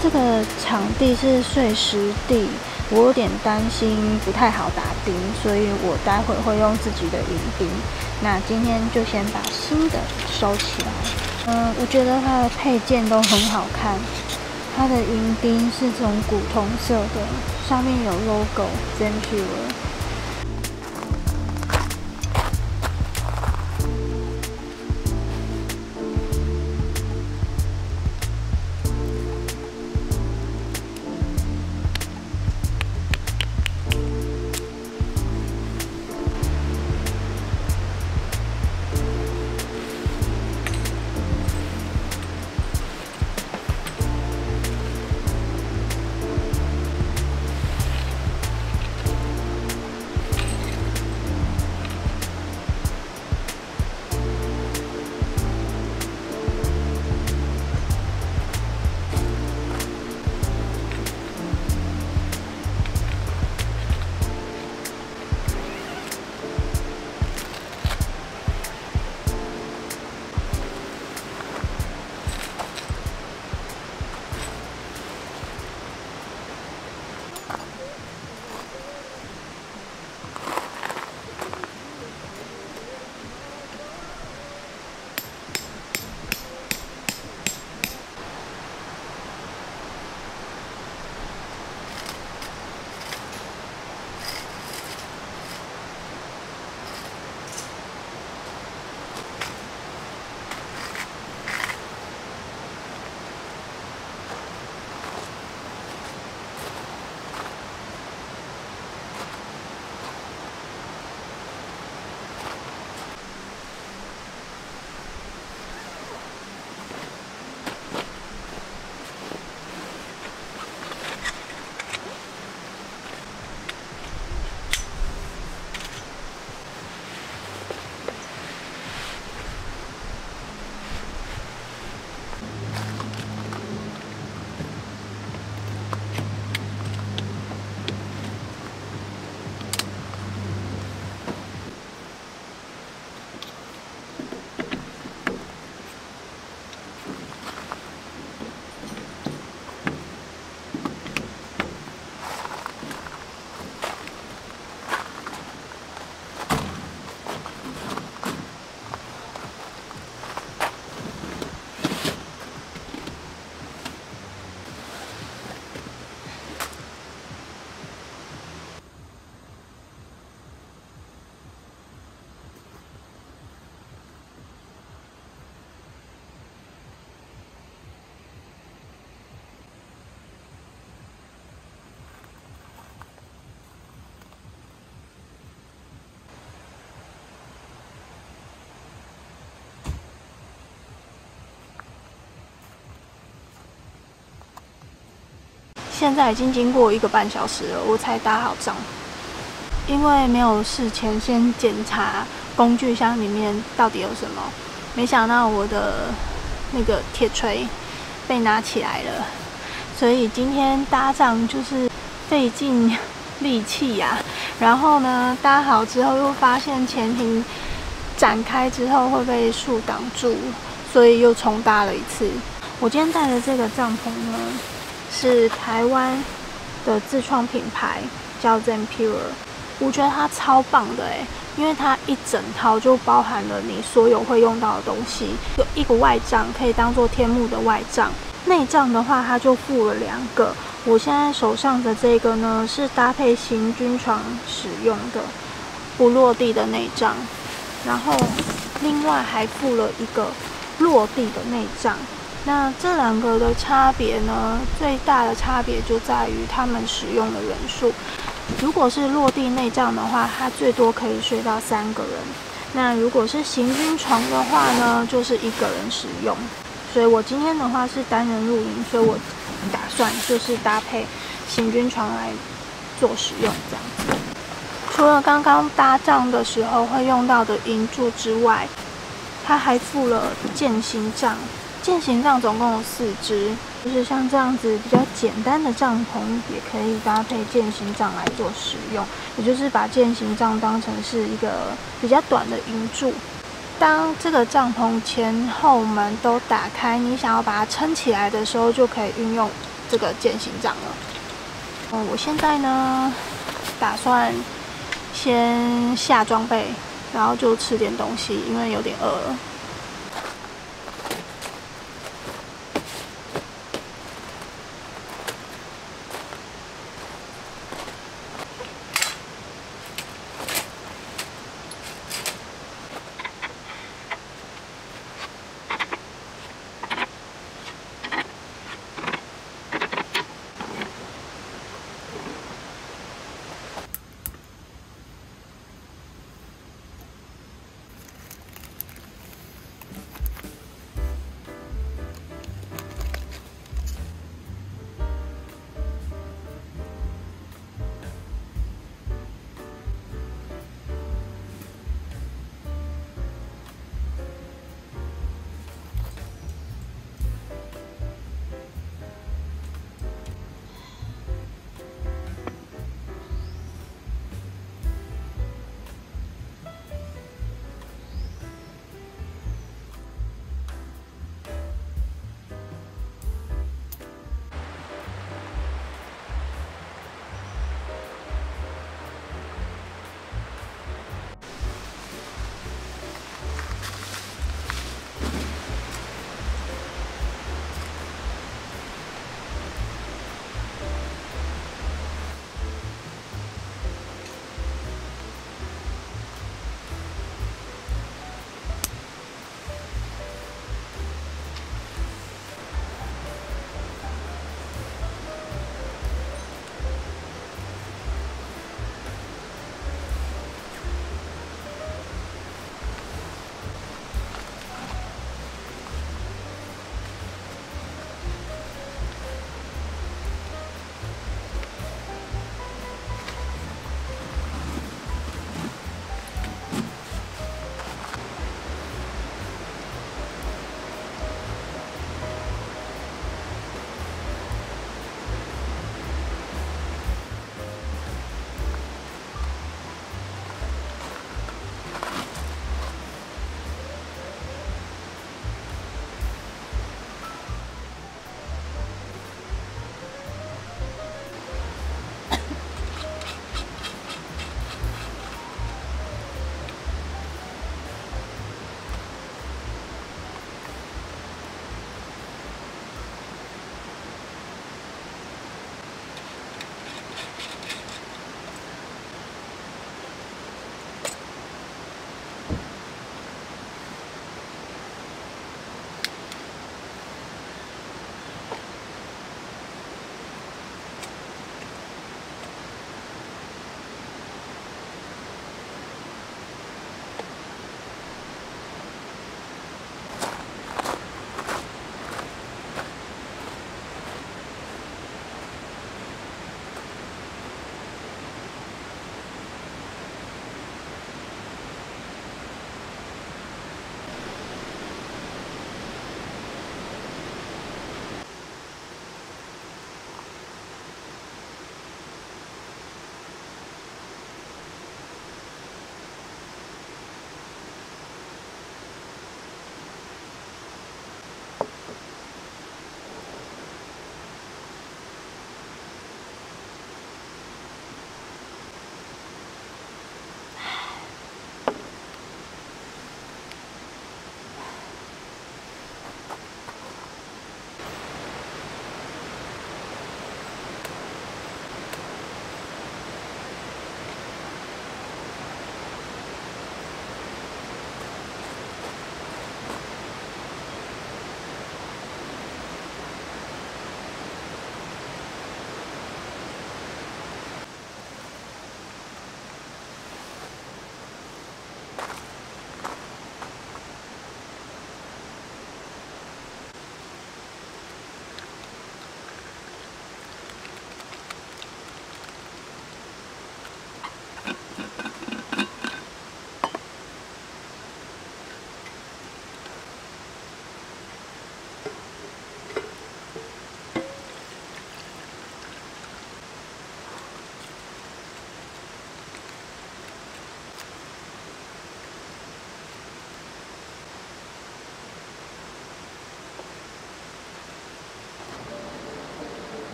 这个场地是碎石地，我有点担心不太好打钉，所以我待会会用自己的银钉。那今天就先把新的收起来。我觉得它的配件都很好看。它的银钉是这种古铜色的，上面有 logo Zampier。 现在已经经过1个半小时了，我才打好帐篷，因为没有事前先检查工具箱里面到底有什么。没想到我的那个铁锤被拿起来了，所以今天搭帐就是费尽力气呀。然后呢，搭好之后又发现前庭展开之后会被树挡住，所以又重搭了一次。我今天带的这个帐篷呢， 是台湾的自创品牌，叫 Zampier。我觉得它超棒的因为它一整套就包含了你所有会用到的东西。有一个外帐可以当做天幕的外帐，内帐的话它就附了2个。我现在手上的这个呢是搭配行军床使用的不落地的内帐，然后另外还附了一个落地的内帐。 那这2个的差别呢？最大的差别就在于他们使用的人数。如果是落地内帐的话，它最多可以睡到3个人。那如果是行军床的话呢，就是1个人使用。所以我今天的话是单人露营，所以我打算就是搭配行军床来做使用这样子。除了刚刚搭帐的时候会用到的银柱之外，它还附了健行帐。 健行帐总共有4支，就是像这样子比较简单的帐篷，也可以搭配健行帐来做使用。也就是把健行帐当成是一个比较短的营柱。当这个帐篷前后门都打开，你想要把它撑起来的时候，就可以运用这个健行杖了。我现在呢打算先下装备，然后就吃点东西，因为有点饿了。